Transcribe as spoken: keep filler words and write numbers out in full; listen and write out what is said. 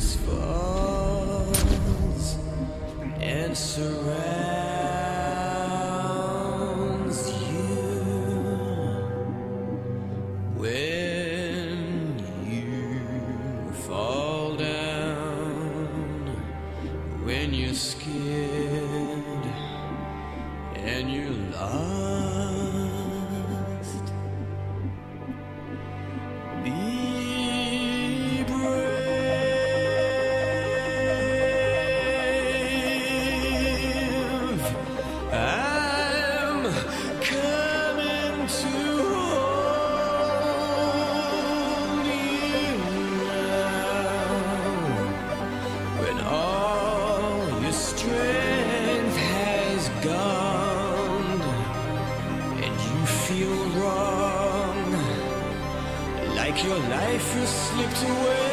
darkness falls and surrounds you. When you fall down, when you're scared and you're lost, be strength has gone and you feel wrong, like your life has slipped away.